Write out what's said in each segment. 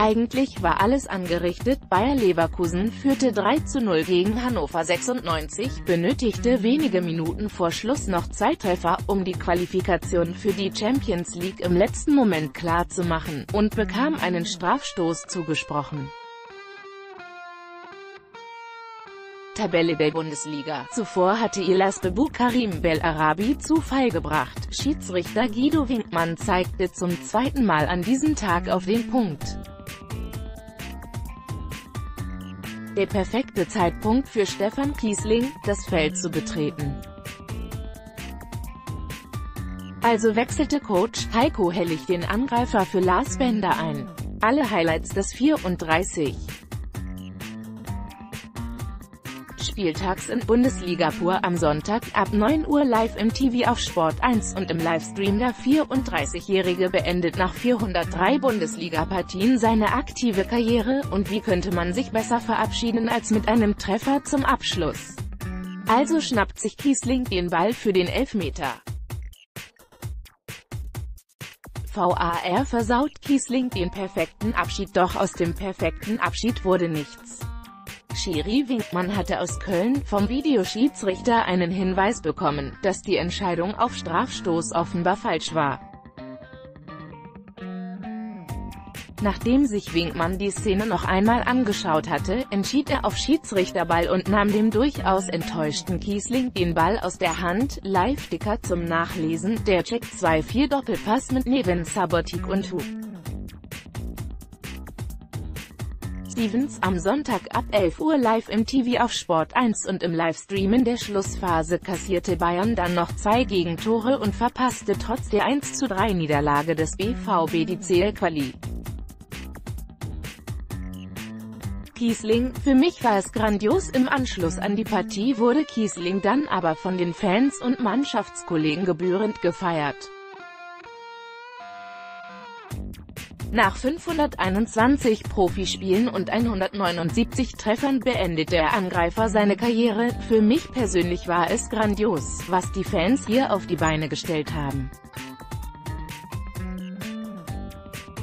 Eigentlich war alles angerichtet, Bayer Leverkusen führte 3:0 gegen Hannover 96, benötigte wenige Minuten vor Schluss noch zwei Treffer, um die Qualifikation für die Champions League im letzten Moment klar zu machen, und bekam einen Strafstoß zugesprochen. Tabelle der Bundesliga. Zuvor hatte Ihlas Bebou Karim Bellarabi zu Fall gebracht. Schiedsrichter Guido Winkmann zeigte zum zweiten Mal an diesem Tag auf den Punkt. Der perfekte Zeitpunkt für Stefan Kießling, das Feld zu betreten. Also wechselte Coach Heiko Hellig den Angreifer für Lars Bender ein. Alle Highlights des 34. Spieltags in Bundesliga pur am Sonntag ab 9 Uhr live im TV auf Sport1 und im Livestream. Der 34-Jährige beendet nach 403 Bundesliga-Partien seine aktive Karriere, und wie könnte man sich besser verabschieden als mit einem Treffer zum Abschluss. Also schnappt sich Kießling den Ball für den Elfmeter. VAR versaut Kießling den perfekten Abschied, doch aus dem perfekten Abschied wurde nichts. Schiri Winkmann hatte aus Köln vom Videoschiedsrichter einen Hinweis bekommen, dass die Entscheidung auf Strafstoß offenbar falsch war. Nachdem sich Winkmann die Szene noch einmal angeschaut hatte, entschied er auf Schiedsrichterball und nahm dem durchaus enttäuschten Kießling den Ball aus der Hand. Live-Ticker zum Nachlesen: der Check 2-4 Doppelpass mit neben Sabotik und Hu. Am Sonntag ab 11 Uhr live im TV auf Sport1 und im Livestream. In der Schlussphase kassierte Bayern dann noch zwei Gegentore und verpasste trotz der 1:3 Niederlage des BVB die CL-Quali. Kießling: für mich war es grandios. Im Anschluss an die Partie wurde Kießling dann aber von den Fans und Mannschaftskollegen gebührend gefeiert. Nach 521 Profispielen und 179 Treffern beendet der Angreifer seine Karriere. Für mich persönlich war es grandios, was die Fans hier auf die Beine gestellt haben.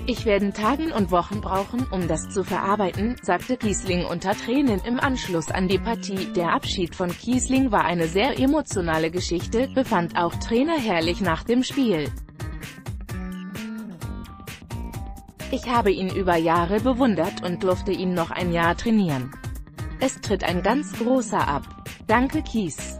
Ich werde Tage und Wochen brauchen, um das zu verarbeiten, sagte Kießling unter Tränen im Anschluss an die Partie. Der Abschied von Kießling war eine sehr emotionale Geschichte, befand auch Trainer Herrlich nach dem Spiel. Ich habe ihn über Jahre bewundert und durfte ihn noch ein Jahr trainieren. Es tritt ein ganz großer ab. Danke Kies.